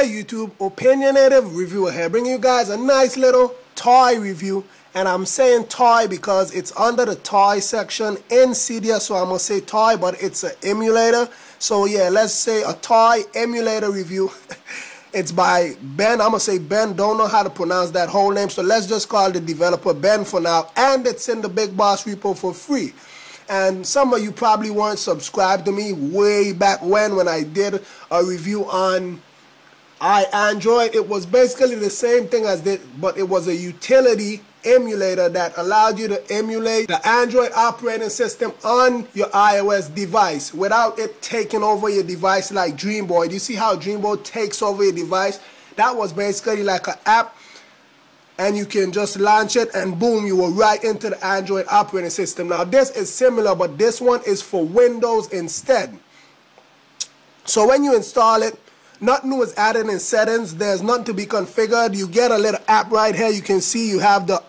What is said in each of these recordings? Hey YouTube, opinionative reviewer here, bringing you guys a nice little toy review. And I'm saying toy because it's under the toy section in Cydia, so I'm gonna say toy, but it's an emulator. So yeah, let's say a toy emulator review. It's by Ben. I'm gonna say Ben, don't know how to pronounce that whole name, so let's just call the developer Ben for now. And it's in the Big Boss repo for free. And some of you probably weren't subscribed to me way back when I did a review on iAndroid. It was basically the same thing as this, but it was a utility emulator that allowed you to emulate the Android operating system on your iOS device without it taking over your device like Dream Boy. Do you see how Dream Boy takes over your device? That was basically like an app, and you can just launch it and boom, you were right into the Android operating system. Now this is similar, but this one is for Windows instead. So when you install it, nothing was added in settings. There's nothing to be configured. You get a little app right here. You can see you have the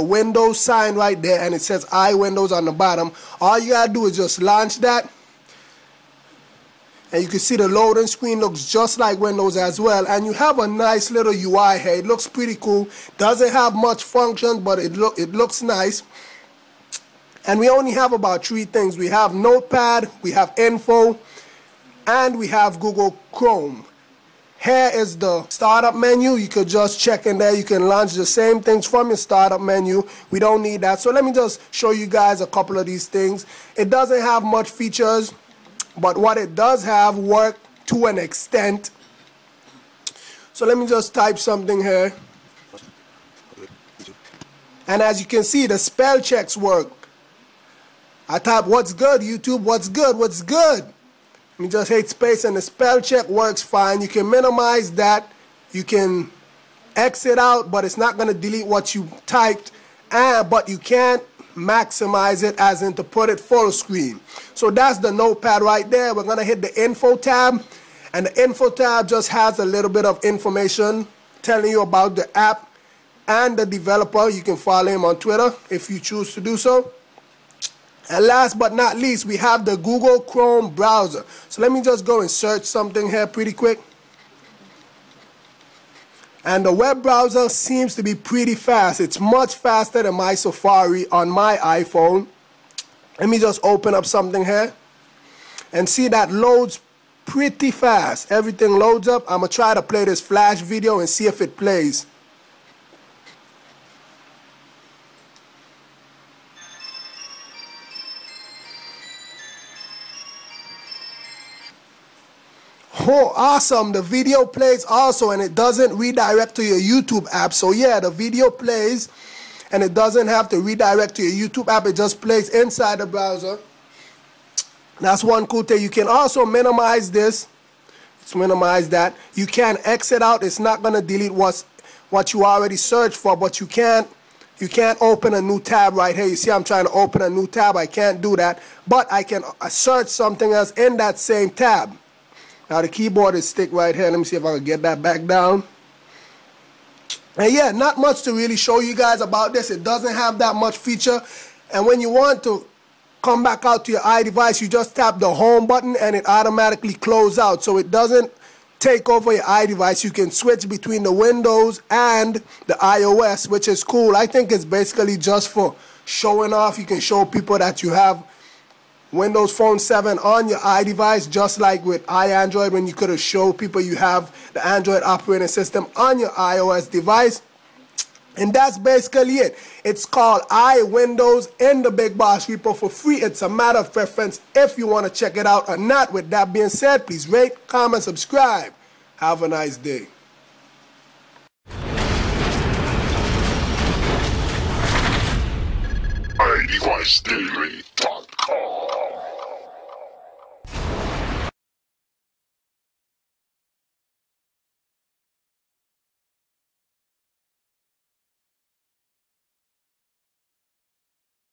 Windows sign right there, and it says iWindows on the bottom. All you gotta do is just launch that, and you can see the loading screen looks just like Windows as well. And you have a nice little UI here. It looks pretty cool. Doesn't have much function, but it looks nice. And we only have about three things. We have Notepad, we have Info, and we have Google Chrome. Here is the startup menu. You could just check in there. You can launch the same things from your startup menu. We don't need that. So let me just show you guys a couple of these things. It doesn't have much features, but what it does have work to an extent. So let me just type something here. And as you can see, the spell checks work. I type "what's good, YouTube, what's good, what's good?" You just hit space and the spell check works fine. You can minimize that. You can exit out, but it's not going to delete what you typed. But you can't maximize it, as in to put it full screen. So that's the Notepad right there. We're going to hit the Info tab. And the Info tab just has a little bit of information telling you about the app and the developer. You can follow him on Twitter if you choose to do so. And last but not least, we have the Google Chrome browser. So let me just go and search something here pretty quick. And the web browser seems to be pretty fast. It's much faster than my Safari on my iPhone. Let me just open up something here and see that loads pretty fast. Everything loads up. I'm going to try to play this Flash video and see if it plays. Oh, awesome. The video plays also, and it doesn't redirect to your YouTube app. So yeah, the video plays and it doesn't have to redirect to your YouTube app. It just plays inside the browser. That's one cool thing. You can also minimize this. Let's minimize that. You can exit out. It's not going to delete what you already searched for, but you can't open a new tab right here. You see, I'm trying to open a new tab. I can't do that, but I can search something else in that same tab. Now the keyboard is stick right here. Let me see if I can get that back down. And yeah, not much to really show you guys about this. It doesn't have that much feature. And when you want to come back out to your iDevice, you just tap the home button and it automatically closes out. So it doesn't take over your iDevice. You can switch between the Windows and the iOS, which is cool. I think it's basically just for showing off. You can show people that you have Windows Phone 7 on your iDevice, just like with iAndroid, when you could have showed people you have the Android operating system on your iOS device. And that's basically it. It's called iWindows in the Big Boss repo for free. It's a matter of preference if you want to check it out or not. With that being said, please rate, comment, subscribe. Have a nice day. iDevice Daily.